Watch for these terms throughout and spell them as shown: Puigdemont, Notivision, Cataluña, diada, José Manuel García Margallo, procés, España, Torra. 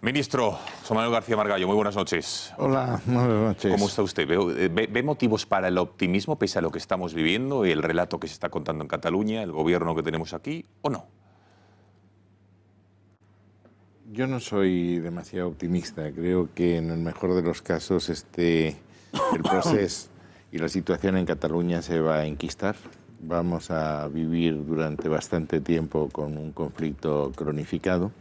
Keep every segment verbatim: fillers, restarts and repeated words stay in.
Ministro José Manuel García Margallo, muy buenas noches. Hola, buenas noches. ¿Cómo está usted? ¿Ve, ve, ve motivos para el optimismo pese a lo que estamos viviendo y el relato que se está contando en Cataluña, el gobierno que tenemos aquí, o no? Yo no soy demasiado optimista. Creo que en el mejor de los casos este, el procés y la situación en Cataluña se va a enquistar. Vamos a vivir durante bastante tiempo con un conflicto cronificado.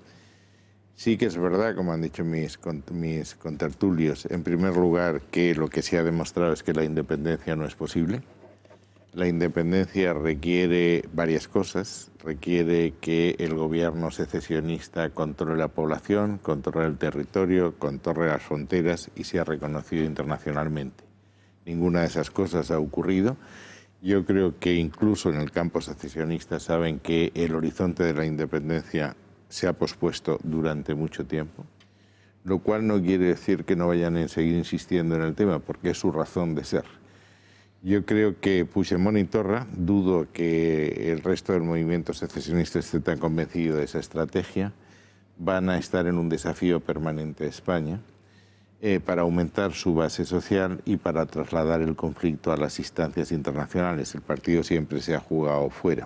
Sí que es verdad, como han dicho mis, mis contertulios, en primer lugar que lo que se ha demostrado es que la independencia no es posible. La independencia requiere varias cosas. Requiere que el gobierno secesionista controle la población, controle el territorio, controle las fronteras y sea reconocido internacionalmente. Ninguna de esas cosas ha ocurrido. Yo creo que incluso en el campo secesionista saben que el horizonte de la independencia se ha pospuesto durante mucho tiempo, lo cual no quiere decir que no vayan a seguir insistiendo en el tema, porque es su razón de ser. Yo creo que Puigdemont y Torra, dudo que el resto del movimiento secesionista esté tan convencido de esa estrategia, van a estar en un desafío permanente a España eh, para aumentar su base social y para trasladar el conflicto a las instancias internacionales. El partido siempre se ha jugado fuera.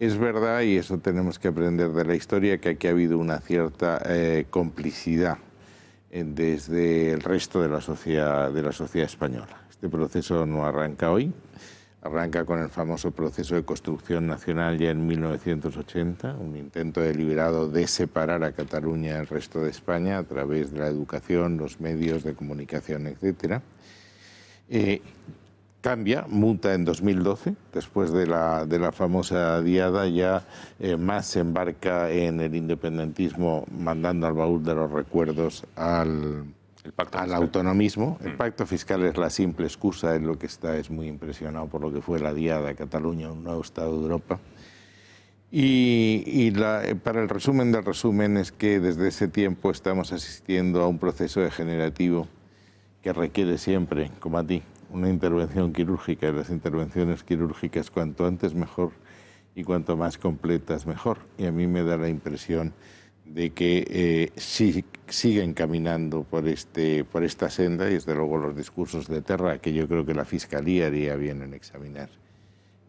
Es verdad, y eso tenemos que aprender de la historia, que aquí ha habido una cierta eh, complicidad eh, desde el resto de la, sociedad, de la sociedad española. Este proceso no arranca hoy, arranca con el famoso proceso de construcción nacional ya en mil novecientos ochenta, un intento deliberado de separar a Cataluña del resto de España a través de la educación, los medios de comunicación, etcétera. Eh, Cambia, muta en dos mil doce, después de la, de la famosa diada, ya eh, más se embarca en el independentismo, mandando al baúl de los recuerdos al, al autonomismo. El pacto fiscal es la simple excusa, es lo que está, es muy impresionado por lo que fue la diada de Cataluña, un nuevo Estado de Europa. Y, y la, para el resumen del resumen es que desde ese tiempo estamos asistiendo a un proceso degenerativo que requiere siempre, como a ti, una intervención quirúrgica, y las intervenciones quirúrgicas cuanto antes mejor y cuanto más completas mejor. Y a mí me da la impresión de que eh, sí, siguen caminando por, este, por esta senda y desde luego los discursos de Torra, que yo creo que la Fiscalía haría bien en examinar.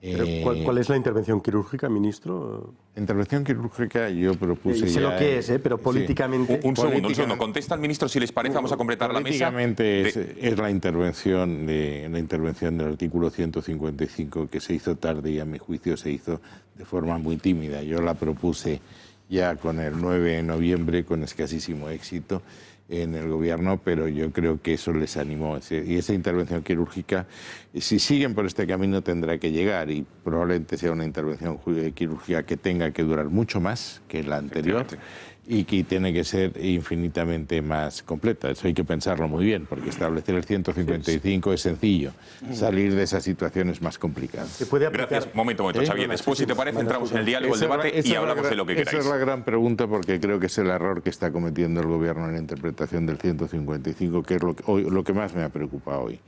¿Pero cuál, ¿Cuál es la intervención quirúrgica, ministro? Intervención quirúrgica yo propuse eh, sé ya... lo que es, ¿eh? Pero políticamente... Sí. Un, un, segundo, Política... un segundo, contesta al ministro si les parece, vamos a completar la mesa. Políticamente es, de... es la, intervención de, la intervención del artículo ciento cincuenta y cinco que se hizo tarde y a mi juicio se hizo de forma muy tímida. Yo la propuse ya con el nueve de noviembre con escasísimo éxito en el gobierno, pero yo creo que eso les animó. Y esa intervención quirúrgica, si siguen por este camino, tendrá que llegar y probablemente sea una intervención quirúrgica que tenga que durar mucho más que la anterior y que tiene que ser infinitamente más completa. Eso hay que pensarlo muy bien, porque establecer el ciento cincuenta y cinco es sencillo. Salir de esa situación es más complicado. ¿Se puede aplicar? Gracias. Momento, momento, ¿Eh? Xavier. Después, si te parece, entramos en el diálogo, el debate y hablamos de lo que queráis. Esa es la gran pregunta, porque creo que es el error que está cometiendo el gobierno en la interpretación del ciento cincuenta y cinco, que es lo que, hoy, lo que más me ha preocupado hoy.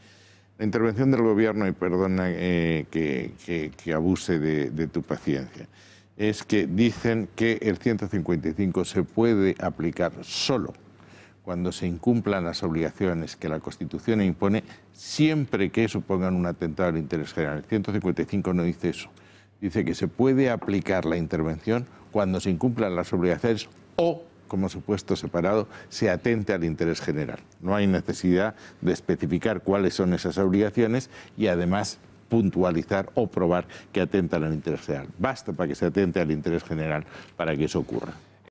La intervención del gobierno, y perdona eh, que, que, que abuse de, de tu paciencia, es que dicen que el ciento cincuenta y cinco se puede aplicar solo cuando se incumplan las obligaciones que la Constitución impone, siempre que supongan un atentado al interés general. El ciento cincuenta y cinco no dice eso. Dice que se puede aplicar la intervención cuando se incumplan las obligaciones o, como supuesto separado, se atente al interés general. No hay necesidad de especificar cuáles son esas obligaciones y, además, puntualizar o probar que atentan al interés general. Basta para que se atente al interés general para que eso ocurra.